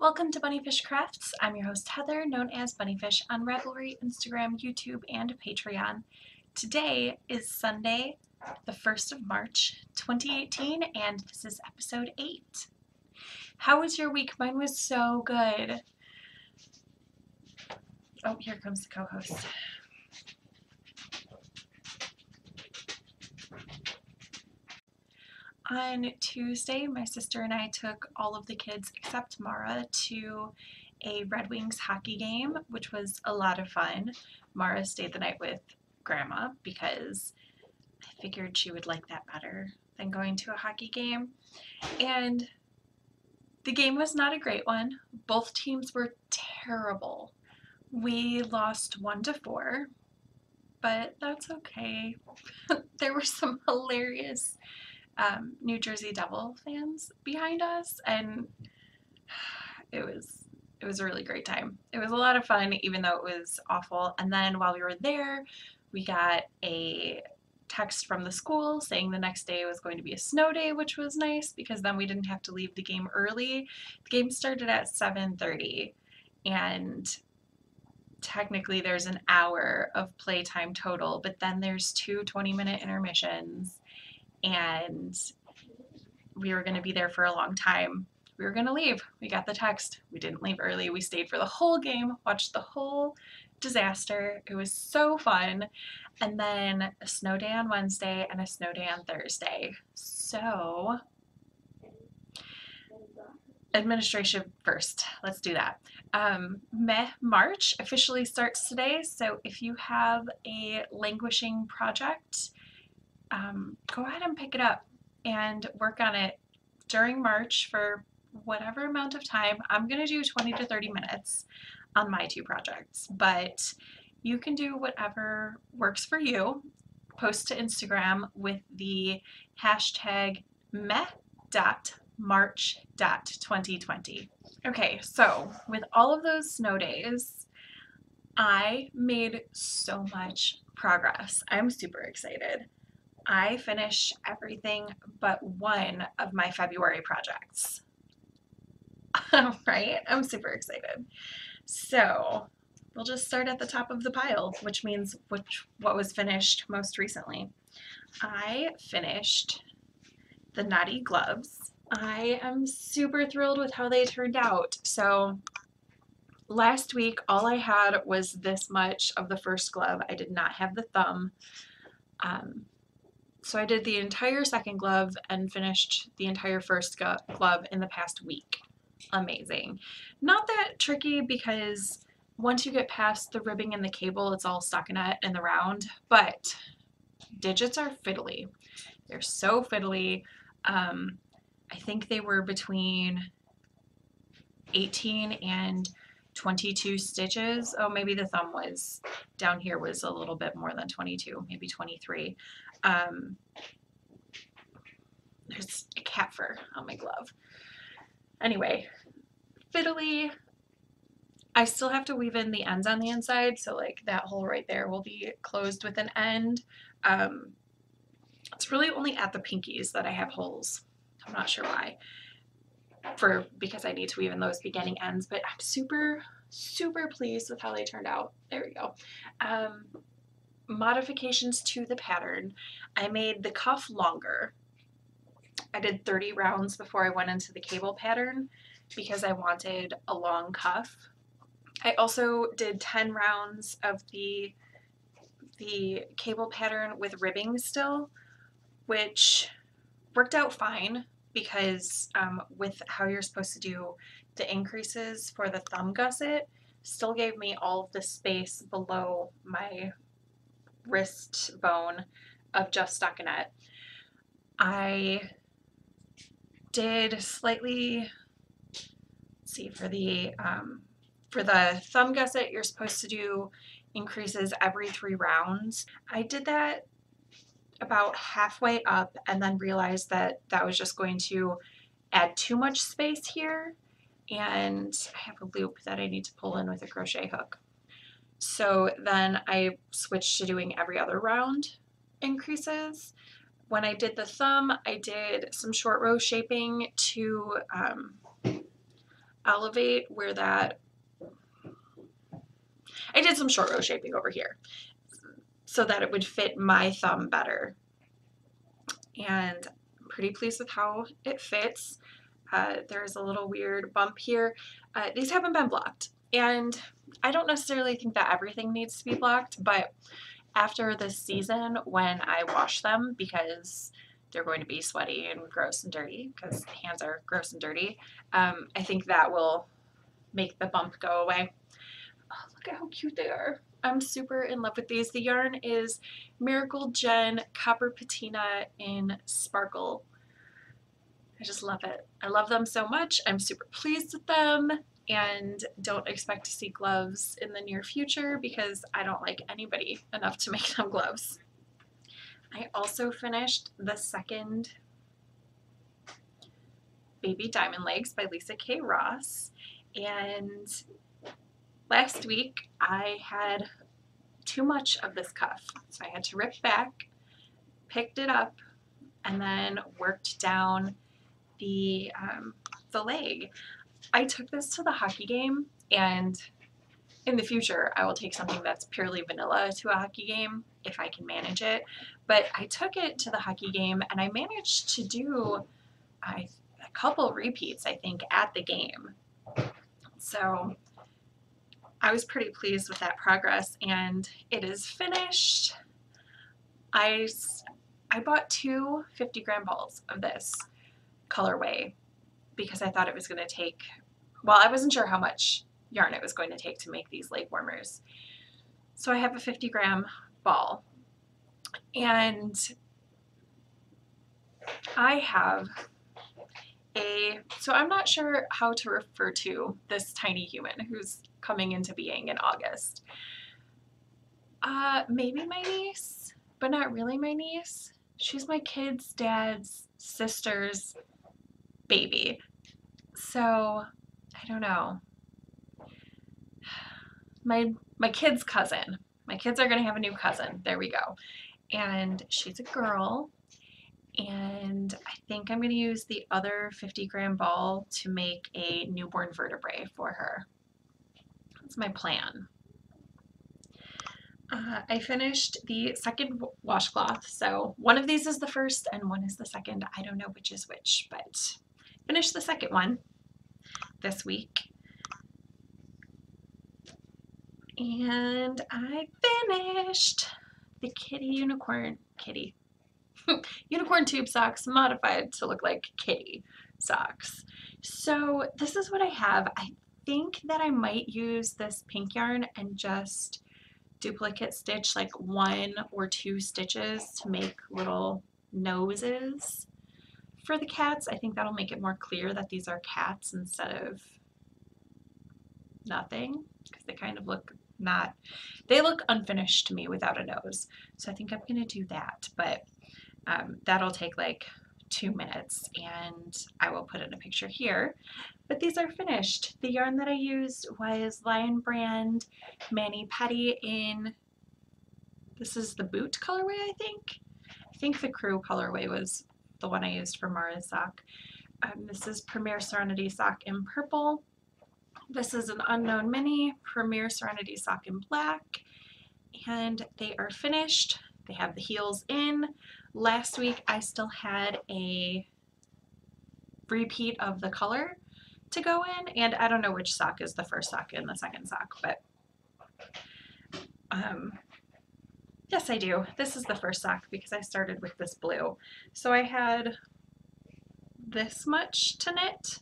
Welcome to BunniPhish Crafts. I'm your host Heather, known as BunniPhish on Ravelry, Instagram, YouTube, and Patreon. Today is Sunday, the 1st of March, 2018, and this is episode 8. How was your week? Mine was so good. Oh, here comes the co-host. On Tuesday, my sister and I took all of the kids except Mara to a Red Wings hockey game, which was a lot of fun. Mara stayed the night with Grandma because I figured she would like that better than going to a hockey game. And the game was not a great one. Both teams were terrible. We lost 1-4, but that's okay. There were some hilarious New Jersey Devil fans behind us, and it was a really great time. It was a lot of fun, even though it was awful. And then while we were there, we got a text from the school saying the next day was going to be a snow day, which was nice because then we didn't have to leave the game early. The game started at 7:30, and technically there's an hour of playtime total, but then there's two 20-minute intermissions. And we were going to be there for a long time. We were going to leave. We got the text. We didn't leave early. We stayed for the whole game, watched the whole disaster. It was so fun. And then a snow day on Wednesday and a snow day on Thursday. So administration first. Let's do that. March officially starts today. So if you have a languishing project, go ahead and pick it up and work on it during March for whatever amount of time. I'm going to do 20 to 30 minutes on my two projects, but you can do whatever works for you. Post to Instagram with the hashtag meh.march.2020. Okay, so with all of those snow days, I made so much progress. I'm super excited. I finished everything but one of my February projects. Right? I'm super excited. So we'll just start at the top of the pile, which means what was finished most recently. I finished the Knotty Gloves. I am super thrilled with how they turned out. So last week, all I had was this much of the first glove. I did not have the thumb. So I did the entire second glove and finished the entire first glove in the past week. Amazing. Not that tricky because once you get past the ribbing and the cable, it's all stockinette and the round, but digits are fiddly. They're so fiddly. I think they were between 18 and 22 stitches. Oh, maybe the thumb was down here was a little bit more than 22, maybe 23. There's a cat fur on my glove. Anyway, fiddly. I still have to weave in the ends on the inside, so like that hole right there will be closed with an end. It's really only at the pinkies that I have holes. I'm not sure why. Because I need to weave in those beginning ends, but I'm super pleased with how they turned out. There we go. Modifications to the pattern. I made the cuff longer. I did 30 rounds before I went into the cable pattern because I wanted a long cuff. I also did 10 rounds of the cable pattern with ribbing still, which worked out fine. Because with how you're supposed to do the increases for the thumb gusset, still gave me all of the space below my wrist bone of just stockinette. I did slightly, let's see, for the thumb gusset, you're supposed to do increases every 3 rounds. I did that about halfway up and then realized that that was just going to add too much space here, and I have a loop that I need to pull in with a crochet hook. So then I switched to doing every other round increases. When I did the thumb, I did some short row shaping to elevate where that, I did some short row shaping over here so that it would fit my thumb better. And I'm pretty pleased with how it fits. There's a little weird bump here. These haven't been blocked, and I don't necessarily think that everything needs to be blocked, but after this season when I wash them, because they're going to be sweaty and gross and dirty, because hands are gross and dirty, I think that will make the bump go away. Oh, look at how cute they are. I'm super in love with these. The yarn is Miracle Jen Copper Patina in Sparkle. I just love it. I love them so much. I'm super pleased with them, and don't expect to see gloves in the near future because I don't like anybody enough to make them gloves. I also finished the second Baby Diamond Legs by Lisa K. Ross, and last week I had too much of this cuff, so I had to rip back, picked it up, and then worked down the leg. I took this to the hockey game, and in the future I will take something that's purely vanilla to a hockey game if I can manage it, but I took it to the hockey game and I managed to do a couple repeats, I think, at the game. So I was pretty pleased with that progress, and it is finished. I bought two 50-gram balls of this colorway because I thought it was going to take, well, I wasn't sure how much yarn it was going to take to make these leg warmers. So I have a 50-gram ball, and I have a, so I'm not sure how to refer to this tiny human who's coming into being in August. Maybe my niece, but not really my niece. She's my kid's dad's sister's baby. So I don't know. My kid's cousin. My kids are going to have a new cousin. There we go. And she's a girl. And I think I'm going to use the other 50-gram ball to make a newborn vertebrae for her. That's my plan. I finished the second washcloth. So one of these is the first and one is the second. I don't know which is which, but finished the second one this week. And I finished the kitty unicorn, unicorn tube socks modified to look like kitty socks. So this is what I have. I think that I might use this pink yarn and just duplicate stitch like one or two stitches to make little noses for the cats. I think that'll make it more clear that these are cats instead of nothing, because they kind of look not, they look unfinished to me without a nose. So I think I'm going to do that, but that'll take like 2 minutes, and I will put in a picture here. But these are finished. The yarn that I used was Lion Brand Manny Petty in, this is the boot colorway, I think. I think the crew colorway was the one I used for Mara's sock. This is Premier Serenity sock in purple. This is an unknown mini Premier Serenity sock in black, and they are finished. They have the heels in. Last week I still had a repeat of the color to go in, and I don't know which sock is the first sock and the second sock, but yes I do. This is the first sock because I started with this blue. So I had this much to knit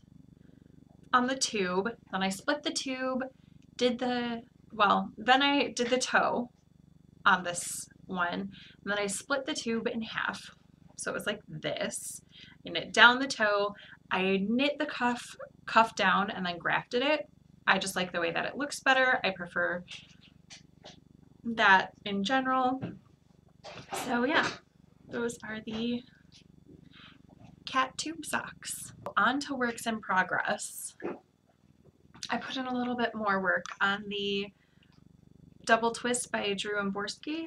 on the tube, then I split the tube, did the, well, then I did the toe on this one, and then I split the tube in half, so it was like this. I knit down the toe, I knit the cuff down, and then grafted it. I just like the way that it looks better. I prefer that in general. So yeah, those are the cat tube socks. On to works in progress. I put in a little bit more work on the Double Twist by Drew Amborsky.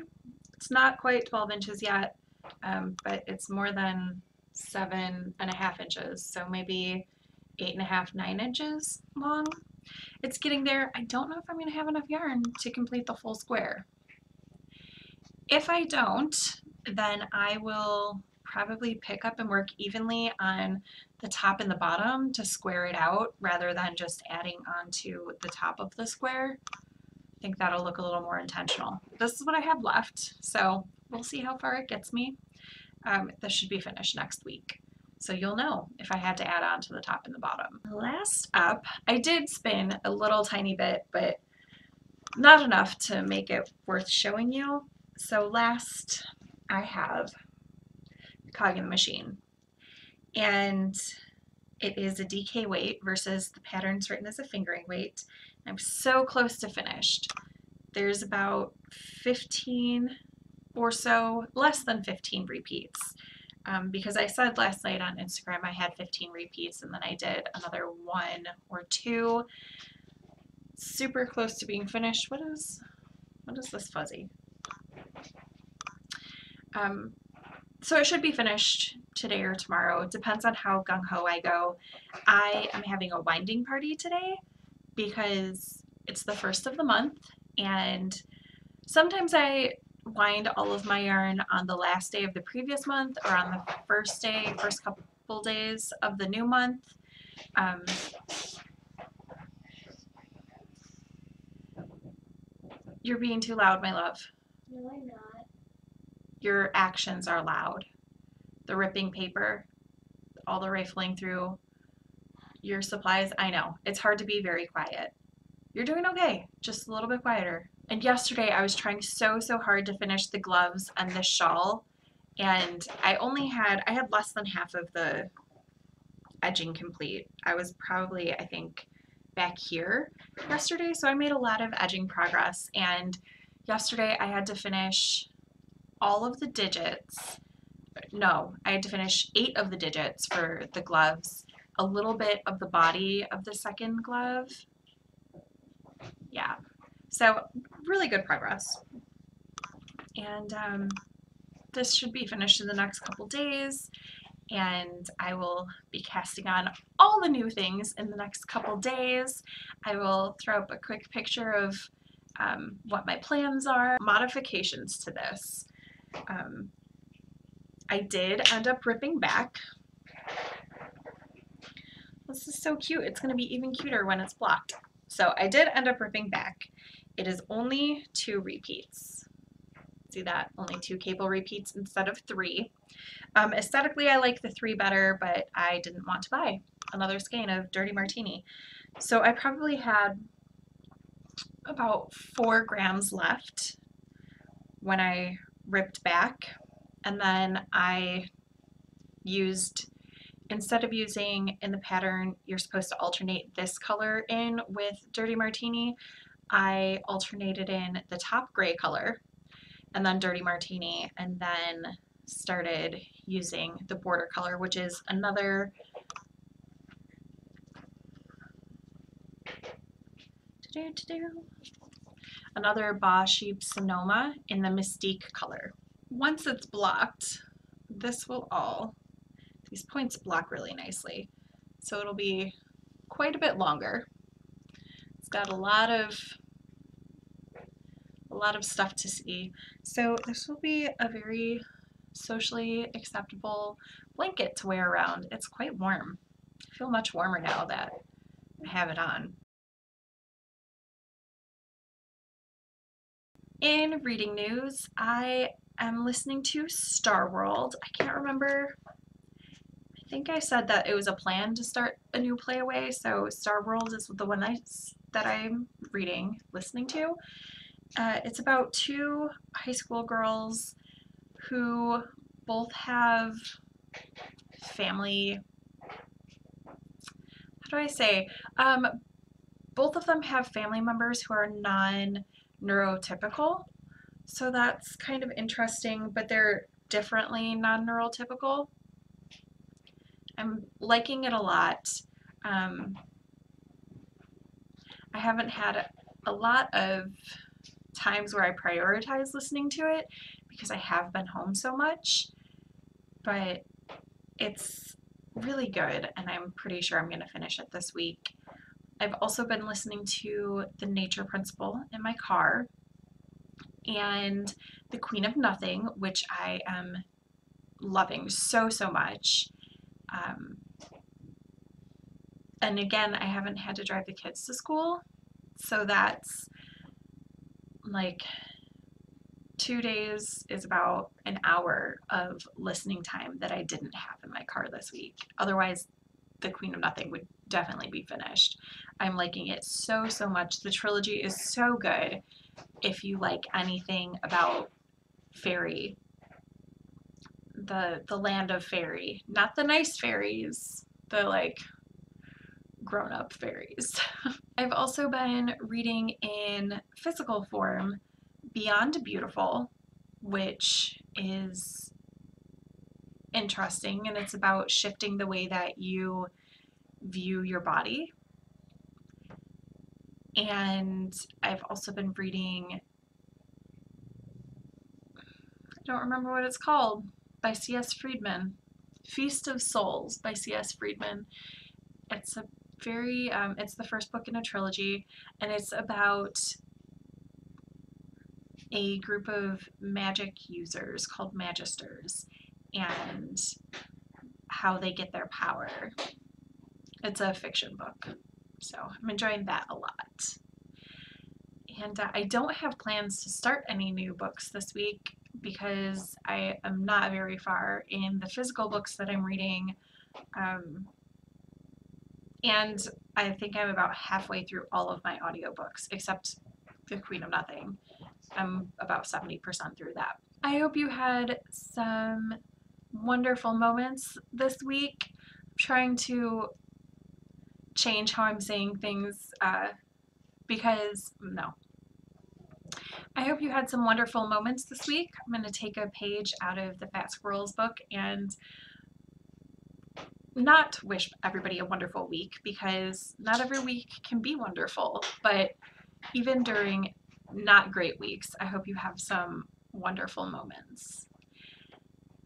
It's not quite 12 inches yet, but it's more than 7.5 inches, so maybe 8.5 to 9 inches long. It's getting there. I don't know if I'm going to have enough yarn to complete the full square. If I don't, then I will probably pick up and work evenly on the top and the bottom to square it out rather than just adding onto the top of the square. I think that'll look a little more intentional. This is what I have left, so we'll see how far it gets me. This should be finished next week, so you'll know if I had to add on to the top and the bottom. Last up, I did spin a little tiny bit, but not enough to make it worth showing you. So last, I have A Cog in the Machine, and it is a DK weight versus the patterns written as a fingering weight. I'm so close to finished. There's about 15 or so, less than 15 repeats, because I said last night on Instagram I had 15 repeats, and then I did another one or two. Super close to being finished. What is this fuzzy? So it should be finished today or tomorrow. It depends on how gung-ho I go. I am having a winding party today because it's the first of the month, and sometimes I wind all of my yarn on the last day of the previous month or on the first day, first couple days of the new month. You're being too loud, my love. No, I'm not. Your actions are loud. The ripping paper, all the rifling through your supplies. I know, it's hard to be very quiet. You're doing okay, just a little bit quieter. And yesterday I was trying so hard to finish the gloves and the shawl, and I had less than half of the edging complete. I was probably, I think, back here yesterday, so I made a lot of edging progress. And yesterday I had to finish all of the digits. No, I had to finish 8 of the digits for the gloves, a little bit of the body of the second glove. Yeah, so really good progress. And this should be finished in the next couple days, and I will be casting on all the new things in the next couple days. I will throw up a quick picture of what my plans are. Modifications to this. I did end up ripping back. This is so cute. It's going to be even cuter when it's blocked. So I did end up ripping back. It is only 2 repeats. See that? Only 2 cable repeats instead of 3. Aesthetically, I like the 3 better, but I didn't want to buy another skein of Dirty Martini. So I probably had about 4 grams left when I ripped back, and then I used, instead of using in the pattern you're supposed to alternate this color in with Dirty Martini, I alternated in the top gray color and then Dirty Martini, and then started using the border color, which is another BaaSheep Sonoma in the Mystique color. Once it's blocked, this will all, these points block really nicely, so it'll be quite a bit longer. It's got a lot of stuff to see. So this will be a very socially acceptable blanket to wear around. It's quite warm. I feel much warmer now that I have it on. In reading news, I am listening to Star World. I can't remember. I think I said that it was a plan to start a new playaway, so Star World is the one that I'm listening to. It's about 2 high school girls who both have family, how do I say? Both of them have family members who are non-neurotypical, so that's kind of interesting, but they're differently non-neurotypical. I'm liking it a lot. I haven't had a lot of times where I prioritize listening to it because I have been home so much, but it's really good, and I'm pretty sure I'm going to finish it this week. I've also been listening to The Nature Principle in my car, and The Queen of Nothing, which I am loving so, so much. And again, I haven't had to drive the kids to school, so that's like 2 days is about an hour of listening time that I didn't have in my car this week. Otherwise, The Queen of Nothing would definitely be finished. I'm liking it so, so much. The trilogy is so good. If you like anything about fairy, the land of fairy, not the nice fairies, the like grown-up fairies. I've also been reading in physical form Beyond Beautiful, which is interesting, and it's about shifting the way that you view your body. And I've also been reading, I don't remember what it's called, by C.S. Friedman. Feast of Souls by C.S. Friedman. It's a very, it's the first book in a trilogy, and it's about a group of magic users called Magisters and how they get their power. It's a fiction book, so I'm enjoying that a lot. And I don't have plans to start any new books this week because I am not very far in the physical books that I'm reading, and I think I'm about halfway through all of my audiobooks except The Queen of Nothing. I'm about 70% through that. I hope you had some wonderful moments this week. I'm trying to change how I'm saying things because no. I hope you had some wonderful moments this week. I'm going to take a page out of the Fat Squirrels book and not wish everybody a wonderful week, because not every week can be wonderful, but even during not great weeks, I hope you have some wonderful moments.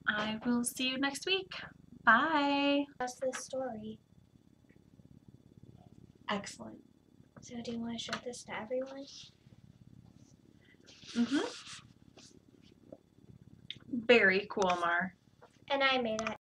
I will see you next week. Bye. That's the story. Excellent. So do you want to show this to everyone? Mm-hmm. Very cool, Mar. And I made it.